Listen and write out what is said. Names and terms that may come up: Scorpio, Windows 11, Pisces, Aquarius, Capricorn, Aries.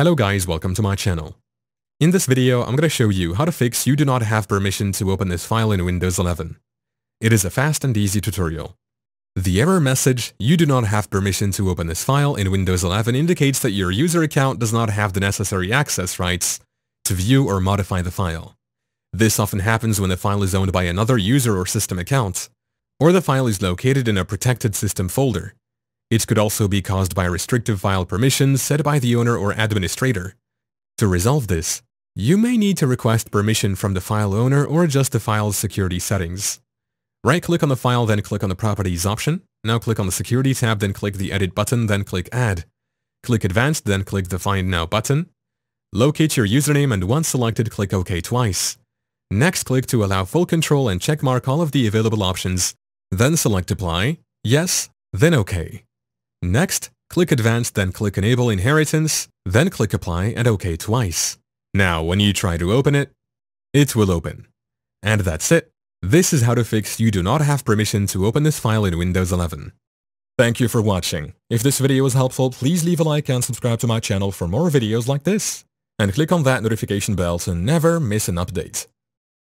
Hello guys, welcome to my channel. In this video, I'm gonna show you how to fix "You do not have permission to open this file" in Windows 11. It is a fast and easy tutorial. The error message "You do not have permission to open this file" in Windows 11 indicates that your user account does not have the necessary access rights to view or modify the file. This often happens when the file is owned by another user or system account, or the file is located in a protected system folder. It could also be caused by restrictive file permissions set by the owner or administrator. To resolve this, you may need to request permission from the file owner or adjust the file's security settings. Right-click on the file, then click on the Properties option. Now click on the Security tab, then click the Edit button, then click Add. Click Advanced, then click the Find Now button. Locate your username, and once selected, click OK twice. Next, click to allow full control and checkmark all of the available options. Then select Apply, Yes, then OK. Next, click Advanced, then click Enable Inheritance, then click Apply and OK twice. Now, when you try to open it, it will open. And that's it. This is how to fix "You do not have permission to open this file" in Windows 11. Thank you for watching. If this video was helpful, please leave a like and subscribe to my channel for more videos like this. And click on that notification bell to never miss an update.